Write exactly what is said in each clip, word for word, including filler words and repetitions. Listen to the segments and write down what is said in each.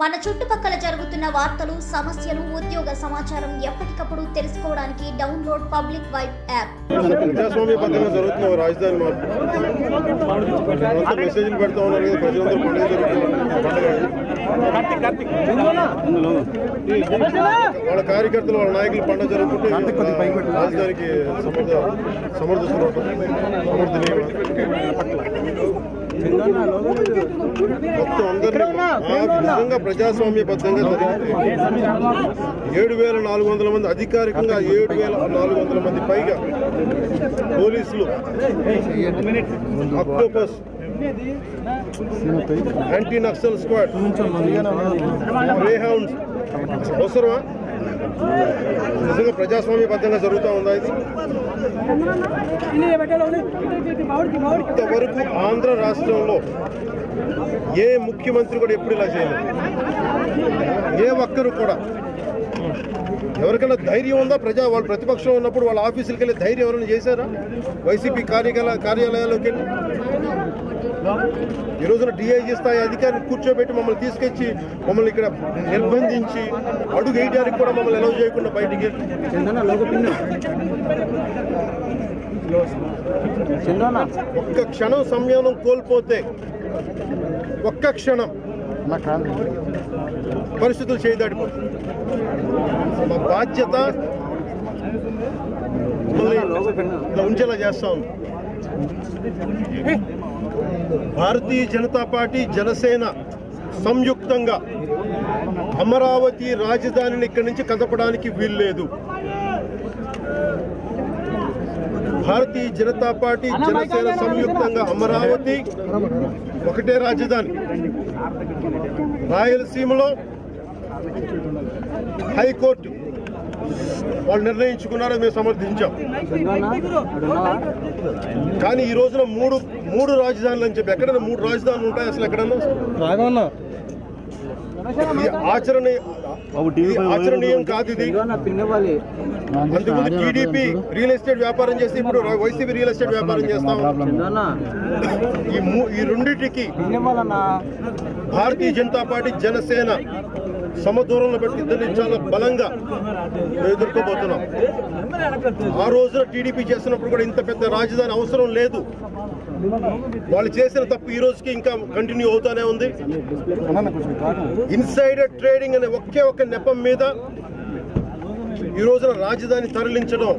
మన చుట్టుపక్కల జరుగుతున్న వార్తలు, సమస్యలు, ఉద్యోగ సమాచారం ఎప్పటికప్పుడు తెలుసుకోవడానికి డౌన్లోడ్ పబ్లిక్ వైడ్ యాప్. ప్రజాస్వామ్య పథకం జరుగుతున్న రాజధాని మార్పు మెసేజ్లు పెడతా ఉన్నారు. ప్రజలందరూ పండుగ జరుగుతుంది, వాళ్ళ కార్యకర్తలు వాళ్ళ నాయకులు పండుగ జరుగుతుంటే రాజధానికి సమర్థిస్తున్నారు. మొత్తం అందరినీ నిజంగా ప్రజాస్వామ్య బద్దంగా జరిగింది. ఏడు వేల నాలుగు వందల మంది అధికారికంగా ఏడు వేల నాలుగు వందల మంది పైగా పోలీసులు octopus anti Naxal squad Greyhounds అవసరమా? నిజంగా ప్రజాస్వామ్య బద్దంగా జరుగుతూ ఉందా ఇది? ఇంతవరకు ఆంధ్ర రాష్ట్రంలో ఏ ముఖ్యమంత్రి కూడా ఎప్పుడు ఇలా చేయలేదు. ఏ ఒక్కరు కూడా. ఎవరికైనా ధైర్యం ఉందా? ప్రజా వాళ్ళు ప్రతిపక్షం ఉన్నప్పుడు వాళ్ళ ఆఫీసులకు వెళ్ళి ధైర్యం ఎవరైనా చేశారా? వైసీపీ కార్యకలా కార్యాలయాల్లోకి వెళ్ళి ఈ రోజున డిఐజీ స్థాయి అధికారిని కూర్చోబెట్టి మమ్మల్ని తీసుకొచ్చి మమ్మల్ని ఇక్కడ నిర్బంధించి అడుగు వేయడానికి కూడా మమ్మల్ని అలౌ చేయకుండా బయటికి ఒక్క క్షణం సంయమనం కోల్పోతే ఒక్క క్షణం పరిస్థితులు చేయి దాటిపోతుంది. మా బాధ్యత ఉంచేలా చేస్తా ఉంది. భారతీయ జనతా పార్టీ, జనసేన సంయుక్తంగా అమరావతి రాజధానిని ఇక్కడి నుంచి కదపడానికి వీల్లేదు. భారతీయ జనతా పార్టీ, జనసేన సంయుక్తంగా అమరావతి ఒకటే రాజధాని. రాయలసీమలో హైకోర్టు వాళ్ళు నిర్ణయించుకున్నారో మేము సమర్థించాం. కానీ ఈ రోజున మూడు మూడు రాజధానులు అని చెప్పి ఎక్కడైనా మూడు రాజధానులు ఉంటాయి అసలు ఎక్కడన్నా? ఆచరణ ఆచరణీయం కాదు ఇది. అందుకు టీడీపీ రియల్ ఎస్టేట్ వ్యాపారం చేసి ఇప్పుడు వైసీపీ రియల్ ఎస్టేట్ వ్యాపారం చేస్తాం. ఈ రెండింటికి భారతీయ జనతా పార్టీ, జనసేన సమదూరంలో పెట్టి ఇద్దరిని చాలా బలంగా ఎదుర్కోబోతున్నాం. ఆ రోజున టీడీపీ చేసినప్పుడు కూడా ఇంత పెద్ద రాజధాని అవసరం లేదు. వాళ్ళు చేసిన తప్పు ఈ రోజుకి ఇంకా కంటిన్యూ అవుతానే ఉంది. ఇన్సైడర్ ట్రేడింగ్ అనే ఒకే ఒక నెపం మీద ఈ రోజున రాజధాని తరలించడం,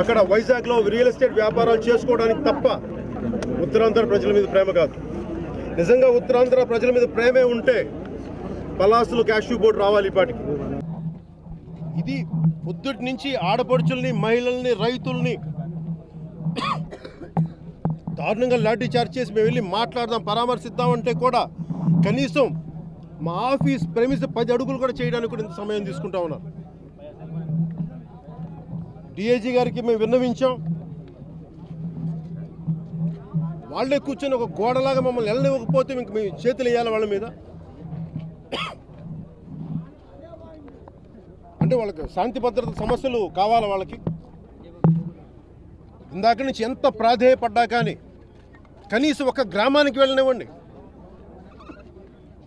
అక్కడ వైజాగ్లో రియల్ ఎస్టేట్ వ్యాపారాలు చేసుకోవడానికి తప్ప ఉత్తరాంధ్ర ప్రజల మీద ప్రేమ కాదు. నిజంగా ఉత్తరాంధ్ర ప్రజల మీద ప్రేమే ఉంటే పలాసులు క్యాష్యూ బోర్డు రావాలి. పాటికి ఇది పొద్దుటి నుంచి ఆడపడుచుల్ని, మహిళల్ని, రైతుల్ని దారుణంగా లాఠీ చార్జ్ చేసి మేము వెళ్ళి మాట్లాడదాం, పరామర్శిద్దామంటే కూడా కనీసం మా ఆఫీస్ ప్రెమిస్ పది అడుగులు కూడా చేయడానికి కూడా ఇంత సమయం తీసుకుంటా ఉన్నారు. డిఐజీ గారికి మేము విన్నవించాం. వాళ్ళే కూర్చొని ఒక గోడలాగా మమ్మల్ని వెళ్ళనివ్వకపోతే ఇంక మేము చేతులు వేయాలి వాళ్ళ మీద అంటే వాళ్ళకి శాంతి భద్రత సమస్యలు కావాలి. వాళ్ళకి ఇందాక నుంచి ఎంత ప్రాధేయపడ్డా కానీ కనీసం ఒక గ్రామానికి వెళ్ళనివ్వండి,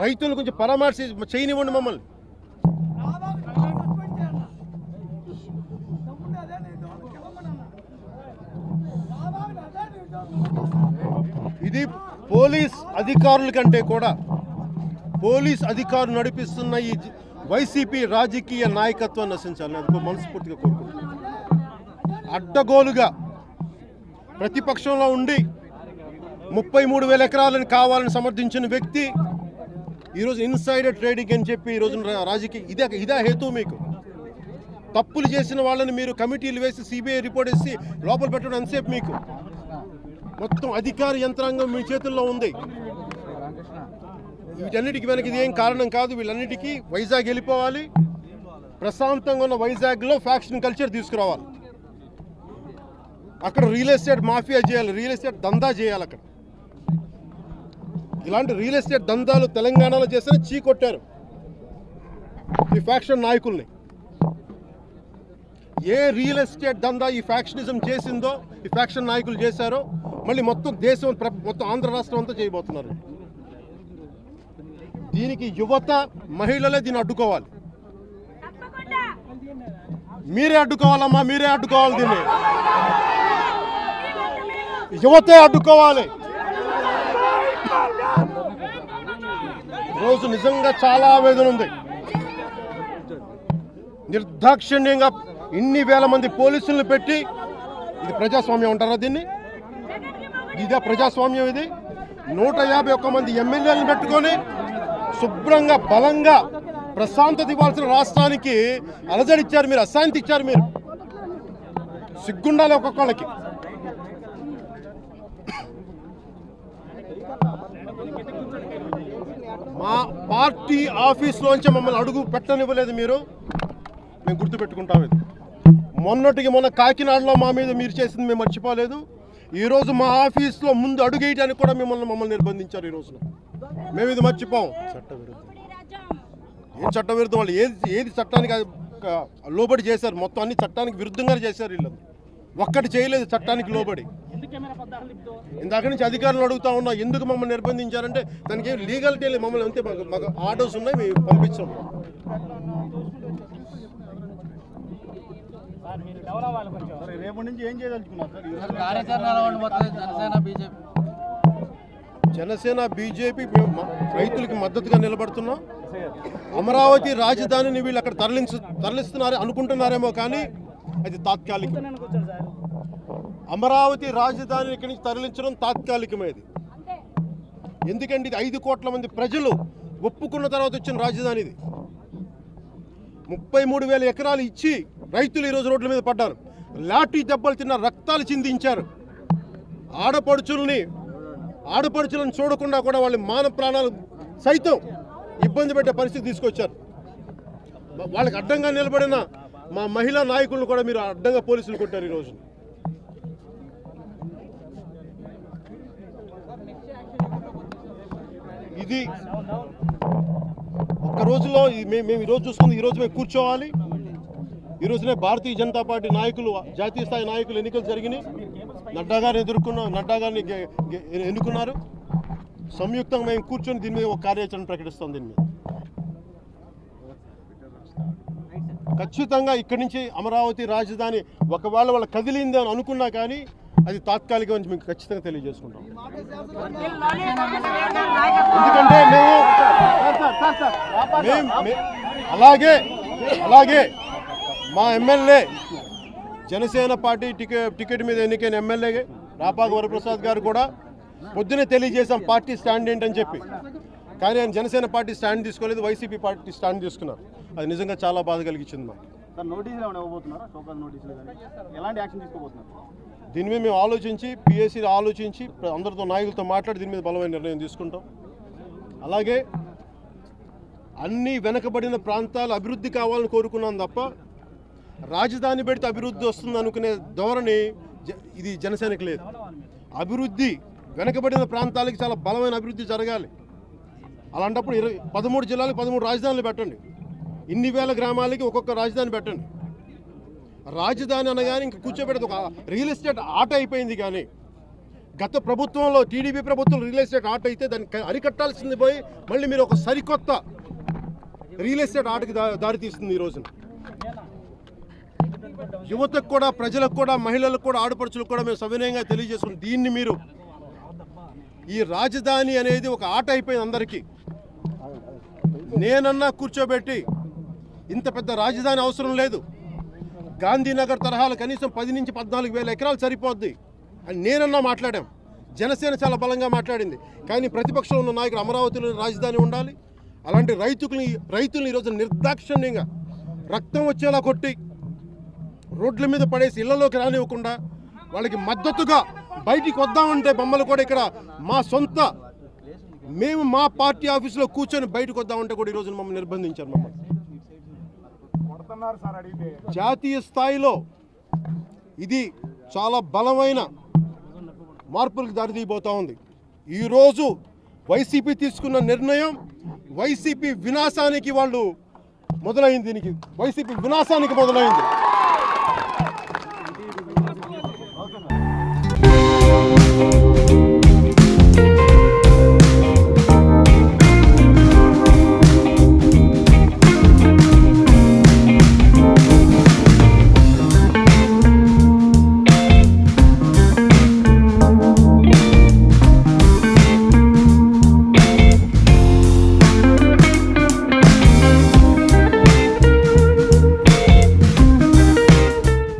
రైతులు కొంచెం పరామర్శ చేయనివ్వండి మమ్మల్ని. ఇది పోలీస్ అధికారుల కంటే కూడా పోలీస్ అధికారులు నడిపిస్తున్న ఈ వైసీపీ రాజకీయ నాయకత్వం నశించాలని అందుకో మనస్ఫూర్తిగా కోరుకుంటున్నాను. అడ్డగోలుగా ప్రతిపక్షంలో ఉండి ముప్పై మూడు వేల ఎకరాలను కావాలని సమర్థించిన వ్యక్తి ఈరోజు ఇన్సైడర్ ట్రేడింగ్ అని చెప్పి ఈరోజు రాజకీయ ఇదే ఇదే హేతు. మీకు తప్పులు చేసిన వాళ్ళని మీరు కమిటీలు వేసి సిబిఐ రిపోర్ట్ వేసి లోపల పెట్టడం అంతసేపు మీకు మొత్తం అధికార యంత్రాంగం మీ చేతుల్లో ఉంది. వీటన్నిటికీ వెనక ఇది ఏం కారణం కాదు. వీళ్ళన్నిటికీ వైజాగ్ వెళ్ళిపోవాలి. ప్రశాంతంగా ఉన్న వైజాగ్లో ఫ్యాక్షన్ కల్చర్ తీసుకురావాలి. అక్కడ రియల్ ఎస్టేట్ మాఫియా చేయాలి, రియల్ ఎస్టేట్ దందా చేయాలి. అక్కడ ఇలాంటి రియల్ ఎస్టేట్ దందాలు తెలంగాణలో చేస్తేనే చీ కొట్టారు ఈ ఫ్యాక్షన్ నాయకుల్ని. ఏ రియల్ ఎస్టేట్ దందా ఈ ఫ్యాక్షనిజం చేసిందో, ఈ ఫ్యాక్షన్ నాయకులు చేశారో మళ్ళీ మొత్తం దేశం, మొత్తం ఆంధ్ర రాష్ట్రం అంతా చేయబోతున్నారు. దీనికి యువత మహిళలే దీన్ని అడ్డుకోవాలి. మీరే అడ్డుకోవాలమ్మా, మీరే అడ్డుకోవాలి, దీన్ని యువతే అడ్డుకోవాలి. రోజు నిజంగా చాలా ఆవేదన ఉంది. నిర్దాక్షిణ్యంగా ఇన్ని వేల మంది పోలీసులను పెట్టి ఇది ప్రజాస్వామ్యం అంటారా దీన్ని? ఇదే ప్రజాస్వామ్యం? ఇది నూట యాభై ఒక్క మంది ఎమ్మెల్యేలను పెట్టుకొని శుభ్రంగా బలంగా ప్రశాంతత ఇవ్వాల్సిన రాష్ట్రానికి అలజడిచ్చారు మీరు, అశాంతి ఇచ్చారు మీరు. సిగ్గుండాలి ఒక్కొక్కళ్ళకి. మా పార్టీ ఆఫీస్లోంచి మమ్మల్ని అడుగు పెట్టనివ్వలేదు మీరు, మేము గుర్తుపెట్టుకుంటాం. ఇది మొన్నటికి మొన్న కాకినాడలో మా మీద మీరు చేసింది మేము మర్చిపోలేదు. ఈరోజు మా ఆఫీస్లో ముందు అడుగేయడానికి కూడా మిమ్మల్ని మమ్మల్ని నిర్బంధించారు. ఈరోజు మేము ఇది మర్చిపోం. చట్టవిరుద్ధం, ఏం చట్టవిరుద్ధం? వాళ్ళు ఏది ఏది చట్టానికి లోబడి చేశారు? మొత్తం అన్ని చట్టానికి విరుద్ధంగా చేశారు. వీళ్ళు ఒక్కటి చేయలేదు చట్టానికి లోబడి. ఇందాక నుంచి అధికారులను అడుగుతా ఉన్నా, ఎందుకు మమ్మల్ని నిర్బంధించారంటే దానికి ఏమి లీగాలిటీ లేదు. మమ్మల్ని అంతే, మాకు మాకు ఆర్డర్స్ ఉన్నాయి, మేము పంపించాం. జనసేన బీజేపీ రైతులకి మద్దతుగా నిలబడుతున్నాం. అమరావతి రాజధానిని వీళ్ళు అక్కడ తరలించ తరలిస్తున్నారు అనుకుంటున్నారేమో, కానీ అది తాత్కాలికం. అమరావతి రాజధానిని ఇక్కడి నుంచి తరలించడం తాత్కాలికమేది. ఎందుకంటే ఇది ఐదు కోట్ల మంది ప్రజలు ఒప్పుకున్న తర్వాత వచ్చిన రాజధాని ఇది. ముప్పై మూడు వేల ఎకరాలు ఇచ్చి రైతులు ఈరోజు రోడ్ల మీద పడ్డారు, లాఠీ దెబ్బలు తిన్న రక్తాలు చిందించారు. ఆడపడుచుల్ని ఆడపడుచులను చూడకుండా కూడా వాళ్ళ మాన ప్రాణాలు సైతం ఇబ్బంది పెట్టే పరిస్థితి తీసుకొచ్చారు. వాళ్ళకి అడ్డంగా నిలబడిన మా మహిళా నాయకులను కూడా మీరు అడ్డంగా పోలీసులు కొట్టారు ఈరోజు. ఇది ఒక్క రోజులో మేము మేము ఈరోజు చూసుకుంది. ఈరోజు మేము కూర్చోవాలి. ఈరోజునే భారతీయ జనతా పార్టీ నాయకులు, జాతీయ స్థాయి నాయకులు ఎన్నికలు జరిగినాయి. నడ్డా గారిని ఎదుర్కొన్నాం, నడ్డా గారిని ఎన్నుకున్నారు. సంయుక్తంగా మేము కూర్చొని దీని మీద ఒక కార్యాచరణ ప్రకటిస్తాం. దీని మీద ఖచ్చితంగా ఇక్కడి నుంచి అమరావతి రాజధాని ఒకవేళ వాళ్ళు కదిలింది అని అనుకున్నా కానీ అది తాత్కాలికం అని మీకు ఖచ్చితంగా తెలియజేసుకుంటాం. ఎందుకంటే మేము అలాగే అలాగే మా MLA Janasena party ticket ticket మీద ఎన్నికైన ఎమ్మెల్యే రాపాకు వరప్రసాద్ గారు కూడా పొద్దునే తెలియజేశాం పార్టీ స్టాండ్ ఏంటని చెప్పి. కానీ ఆయన జనసేన పార్టీ స్టాండ్ తీసుకోలేదు, వైసీపీ పార్టీ స్టాండ్ తీసుకున్నారు. అది నిజంగా చాలా బాధ కలిగించింది మాకు. దీని మీద మేము ఆలోచించి పిఎస్సీని ఆలోచించి అందరితో నాయకులతో మాట్లాడి దీని మీద బలమైన నిర్ణయం తీసుకుంటాం. అలాగే అన్ని వెనకబడిన ప్రాంతాలు అభివృద్ధి కావాలని కోరుకున్నాం తప్ప రాజధాని పెడితే అభివృద్ధి వస్తుంది అనుకునే ధోరణి ఇది జనసేనకు లేదు. అభివృద్ధి వెనకబడిన ప్రాంతాలకి చాలా బలమైన అభివృద్ధి జరగాలి. అలాంటప్పుడు ఇరవై పదమూడు జిల్లాలకు పదమూడు రాజధానులు పెట్టండి, ఇన్ని వేల గ్రామాలకి ఒక్కొక్క రాజధాని పెట్టండి. రాజధాని అనగానే ఇంక కూర్చోబెట్టదు, ఒక రియల్ ఎస్టేట్ ఆట అయిపోయింది. కానీ గత ప్రభుత్వంలో టీడీపీ ప్రభుత్వం రియల్ ఎస్టేట్ ఆట అయితే దాన్ని అరికట్టాల్సింది పోయి మళ్ళీ మీరు ఒక సరికొత్త రియల్ ఎస్టేట్ ఆటకి దారి తీస్తుంది ఈ రోజున. యువతకు కూడా, ప్రజలకు కూడా, మహిళలకు కూడా, ఆడపడుచులకు కూడా మేము సవినయంగా తెలియజేసుకున్నాం. దీన్ని మీరు ఈ రాజధాని అనేది ఒక ఆట అయిపోయింది అందరికీ. నేనన్నా కూర్చోబెట్టి ఇంత పెద్ద రాజధాని అవసరం లేదు, గాంధీనగర్ తరహాలు కనీసం పది నుంచి పద్నాలుగు వేల ఎకరాలు సరిపోద్ది అని నేనన్నా మాట్లాడాం. జనసేన చాలా బలంగా మాట్లాడింది. కానీ ప్రతిపక్షంలో ఉన్న నాయకులు అమరావతిలో రాజధాని ఉండాలి, అలాంటి రైతుకుని రైతులను ఈరోజు నిర్దాక్షిణ్యంగా రక్తం వచ్చేలా కొట్టి రోడ్ల మీద పడేసి ఇళ్లలోకి రానివ్వకుండా వాళ్ళకి మద్దతుగా బయటికి వద్దామంటే బొమ్మలు కూడా ఇక్కడ మా సొంత మేము మా పార్టీ ఆఫీసులో కూర్చొని బయటకు వద్దామంటే కూడా ఈరోజు మమ్మల్ని నిర్బంధించారు. మమ్మల్ని జాతీయ స్థాయిలో ఇది చాలా బలమైన మార్పులకు దారితీయబోతా ఉంది. ఈరోజు వైసీపీ తీసుకున్న నిర్ణయం వైసీపీ వినాశానికి వాళ్ళు మొదలైంది. దీనికి వైసీపీ వినాశానికి మొదలైంది.